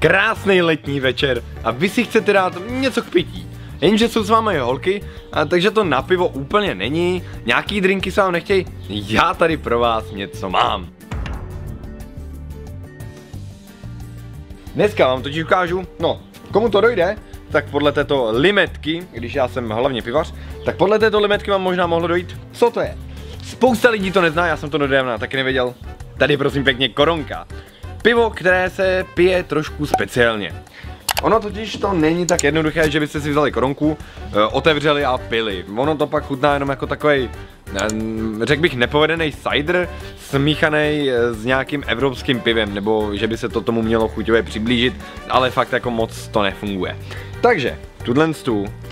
krásný letní večer a vy si chcete dát něco k pití. Jenže jsou s vámi holky, takže to na pivo úplně není, nějaký drinky se vám nechtějí, já tady pro vás něco mám. Dneska vám totiž ukážu, no, komu to dojde, tak podle této limetky, když já jsem hlavně pivař, tak podle této limetky vám možná mohlo dojít, co to je. Spousta lidí to nezná, já jsem to dodávna taky nevěděl. Tady prosím pěkně koronka. Pivo, které se pije trošku speciálně. Ono totiž to není tak jednoduché, že byste si vzali koronku, otevřeli a pili. Ono to pak chutná jenom jako takovej, řekl bych, nepovedený cider smíchaný s nějakým evropským pivem, nebo že by se to tomu mělo chuťově přiblížit, ale fakt jako moc to nefunguje. Takže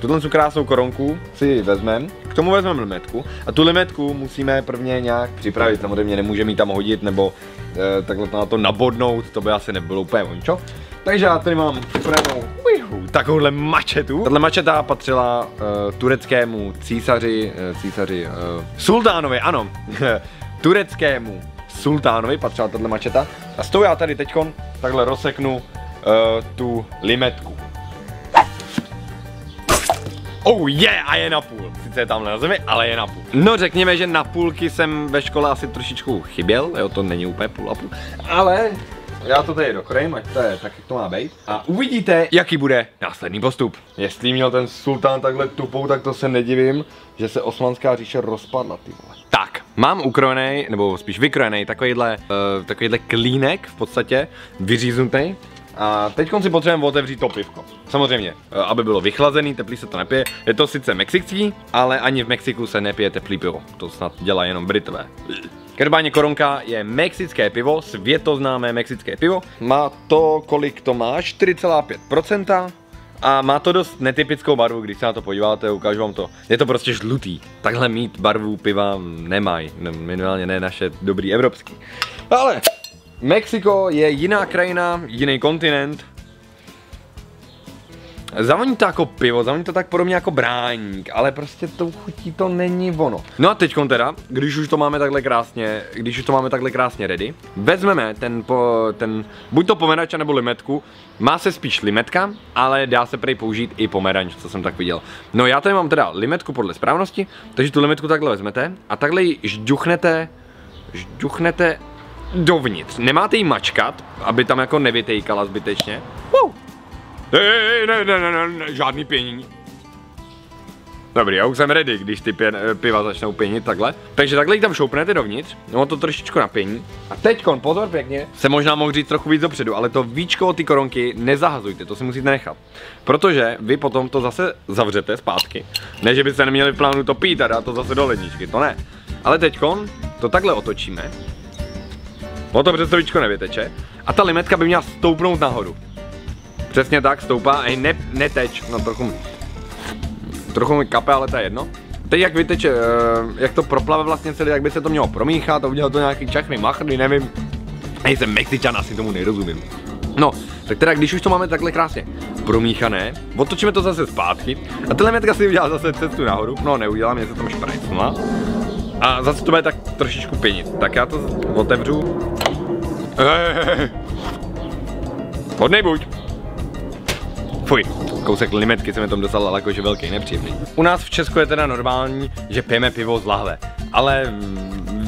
tuhle krásnou koronku si vezmeme, k tomu vezmeme limetku a tu limetku musíme prvně nějak připravit, samozřejmě nemůžeme ji tam hodit nebo takhle na to nabodnout, to by asi nebylo úplně ončo. Takže já tady mám připravenou takovouhle mačetu. Tato mačeta patřila tureckému sultánovi, ano, tureckému sultánovi patřila tato mačeta a s tou já tady teďkon takhle rozseknu tu limetku. Oh je, a je na půl. Sice je tamhle na zemi, ale je na půl. No řekněme, že na půlky jsem ve škole asi trošičku chyběl, jo, to není úplně půl a půl, ale já to tady dokrojím, ať to je tak, jak to má být. A uvidíte, jaký bude následný postup. Jestli měl ten sultán takhle tupou, tak to se nedivím, že se Osmanská říše rozpadla, ty vole. Tak, mám ukrojený, nebo spíš vykrojený takovýhle klínek v podstatě, vyříznutý. A teď si potřebujeme otevřít to pivko. Samozřejmě, aby bylo vychlazený, teplý se to nepije. Je to sice mexický, ale ani v Mexiku se nepije teplý pivo. To snad dělá jenom Britové. Každopádně koronka je mexické pivo, světoznámé mexické pivo. Má to, kolik to má, 4,5%. A má to dost netypickou barvu, když se na to podíváte, ukážu vám to. Je to prostě žlutý. Takhle mít barvu piva nemají. Minimálně ne naše dobrý evropský. Ale Mexiko je jiná krajina, jiný kontinent. Zavoní to jako pivo, zavoní to tak podobně jako bráník, ale prostě tou chutí to není ono. No a teďkon teda, když už to máme takhle krásně ready, vezmeme ten buď to pomeranč nebo limetku, má se spíš limetka, ale dá se prej použít i pomeranč, co jsem tak viděl. No já tady mám teda limetku podle správnosti, takže tu limetku takhle vezmete a takhle ji žduchnete dovnitř. Nemáte ji mačkat, aby tam jako nevytejkala zbytečně. Ne, žádný pěnění. Dobrý, já už jsem ready, když ty piva začnou pěnit takhle. Takže takhle ji tam šoupnete dovnitř, no to trošičku napění. A teďkon, pozor pěkně, se možná mohl říct trochu víc dopředu, ale to víčko od ty koronky nezahazujte, to si musíte nechat. Protože vy potom to zase zavřete zpátky. Ne, že byste neměli v plánu to pít a dát to zase do ledničky, to ne. Ale teďkon to takhle otočíme. Otevře to víčko, nevyteče. A ta limetka by měla stoupnout nahoru. Přesně tak, stoupá a neteč, no trochu mi kape, ale to je jedno. Teď jak vyteče, jak to proplave vlastně celé, jak by se to mělo promíchat a udělat to nějaký čachny, machny, nevím. Nejsem Mexičan, asi tomu nerozumím. No, tak teda když už to máme takhle krásně promíchané, otočíme to zase zpátky a ta limetka si udělá zase cestu nahoru, no neudělá, mě se tam šprajcnula. A zase to bude tak trošičku pěnit, tak já to otevřu. Hodnej buď. Fuj, kousek limetky se mi tam dostal, ale jakože velký, nepříjemný. U nás v Česku je teda normální, že pijeme pivo z lahve, ale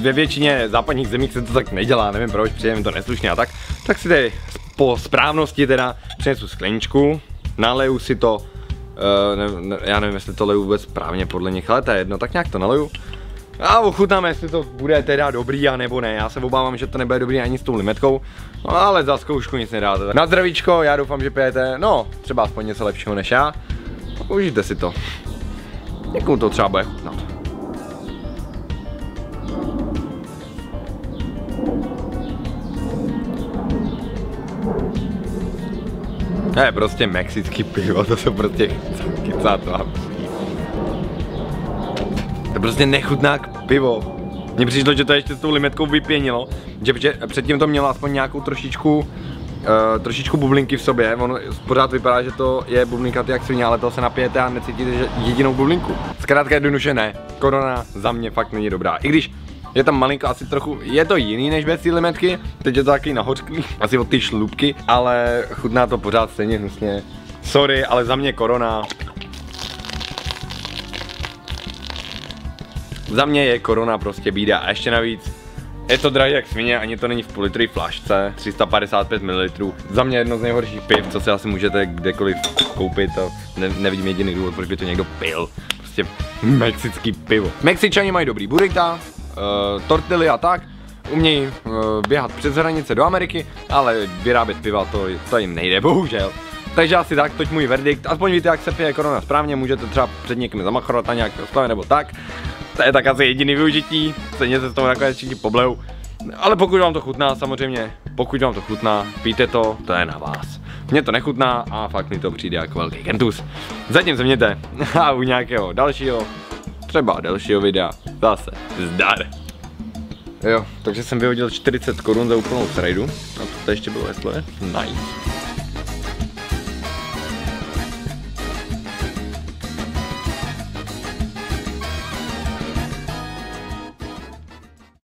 ve většině západních zemích se to tak nedělá, nevím proč, přijeme to neslušně a tak. Tak si tady po správnosti teda přinesu skleničku, naleju si to, já nevím, jestli to leju vůbec správně podle nich, ale to je jedno, tak nějak to naleju. A ochutnáme, jestli to bude teda dobrý a nebo ne. Já se obávám, že to nebude dobrý ani s tou limetkou, no, ale za zkoušku nic nedáte. Na zdravíčko, já doufám, že pijete, no, třeba aspoň něco lepšího než já. Užijte si to. Někomu to třeba bude chutnat. To je prostě mexický pivo, to se prostě chycá to a to prostě nechutná k pivo. Mně přišlo, že to ještě s tou limetkou vypěnilo, že předtím to mělo aspoň nějakou trošičku bublinky v sobě. Ono pořád vypadá, že to je bublinkaty jak svině, ale toho se napijete a necítíte že jedinou bublinku. Zkrátka jednoduše ne. Korona za mě fakt není dobrá. I když Je tam malinko asi trochu, je to jiný než bez té limetky, teď je to taky nahořklý, asi od ty šlubky, ale chutná to pořád stejně hnusně. Sorry, ale za mě Korona. Za mě je Korona prostě bída a ještě navíc je to drahý jak svině, ani to není v půl litrový flašce, 355 ml. Za mě jedno z nejhorších piv, co si asi můžete kdekoliv koupit, a nevidím jediný důvod, proč by to někdo pil. Prostě mexický pivo. Mexičani mají dobrý burrita, tortily a tak, umějí běhat přes hranice do Ameriky, ale vyrábět piva to jim nejde, bohužel. Takže asi tak, toť můj verdikt, aspoň víte, jak se pije Korona správně, můžete třeba před někým zamachrovat na nějaké ostavě nebo tak. To je tak asi jediný využití, stejně se s toho nakonec všichni pobleu. Ale pokud vám to chutná, samozřejmě, pokud vám to chutná, pijte to, to je na vás. Mně to nechutná a fakt mi to přijde jako velký kentus. Zatím se mějte a u nějakého dalšího, třeba delšího videa, zase zdar. Jo, takže jsem vyhodil 40 Kč za úplnou srajdu, a to ještě bylo heslo, nice.